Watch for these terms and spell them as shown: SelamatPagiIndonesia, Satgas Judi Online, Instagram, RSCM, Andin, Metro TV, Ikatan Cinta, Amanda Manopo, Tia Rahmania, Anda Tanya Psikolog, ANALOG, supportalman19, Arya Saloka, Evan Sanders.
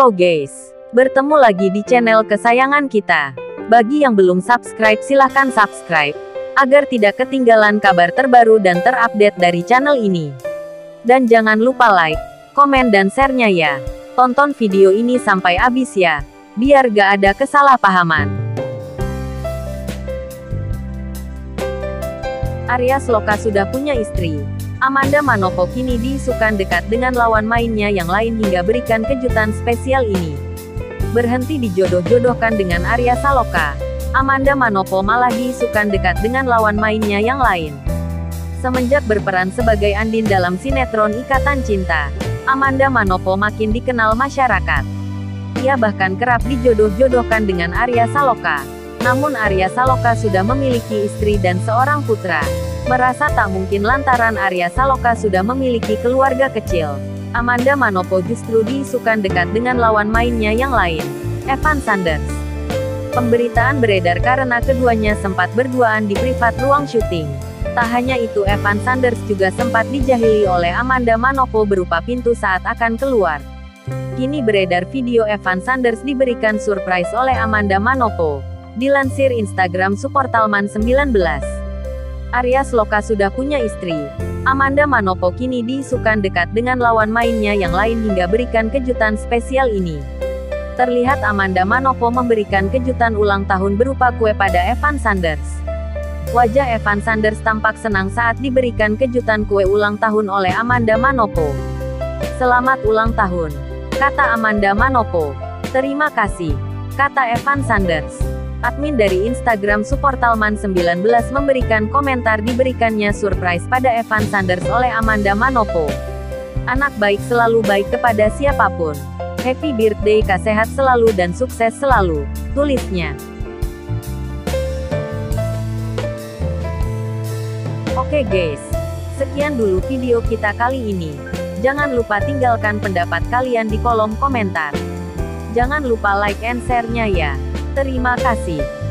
Halo guys, bertemu lagi di channel kesayangan kita. Bagi yang belum subscribe silahkan subscribe, agar tidak ketinggalan kabar terbaru dan terupdate dari channel ini. Dan jangan lupa like, komen dan share-nya ya. Tonton video ini sampai habis ya, biar gak ada kesalahpahaman. Arya Saloka sudah punya istri. Amanda Manopo kini diisukan dekat dengan lawan mainnya yang lain hingga berikan kejutan spesial ini. Berhenti dijodoh-jodohkan dengan Arya Saloka, Amanda Manopo malah diisukan dekat dengan lawan mainnya yang lain. Semenjak berperan sebagai Andin dalam sinetron Ikatan Cinta, Amanda Manopo makin dikenal masyarakat. Ia bahkan kerap dijodoh-jodohkan dengan Arya Saloka. Namun Arya Saloka sudah memiliki istri dan seorang putra. Merasa tak mungkin lantaran Arya Saloka sudah memiliki keluarga kecil, Amanda Manopo justru diisukan dekat dengan lawan mainnya yang lain, Evan Sanders. Pemberitaan beredar karena keduanya sempat berduaan di privat ruang syuting. Tak hanya itu, Evan Sanders juga sempat dijahili oleh Amanda Manopo berupa pintu saat akan keluar. Kini beredar video Evan Sanders diberikan surprise oleh Amanda Manopo. Dilansir Instagram supportalman19, Arya Saloka sudah punya istri. Amanda Manopo kini diisukan dekat dengan lawan mainnya yang lain hingga berikan kejutan spesial ini. Terlihat Amanda Manopo memberikan kejutan ulang tahun berupa kue pada Evan Sanders. Wajah Evan Sanders tampak senang saat diberikan kejutan kue ulang tahun oleh Amanda Manopo. "Selamat ulang tahun," kata Amanda Manopo. "Terima kasih," kata Evan Sanders. Admin dari Instagram supportalman19 memberikan komentar diberikannya surprise pada Evan Sanders oleh Amanda Manopo. "Anak baik selalu baik kepada siapapun. Happy birthday, Kak, sehat selalu dan sukses selalu," tulisnya. Oke guys, sekian dulu video kita kali ini. Jangan lupa tinggalkan pendapat kalian di kolom komentar. Jangan lupa like and share-nya ya. Terima kasih.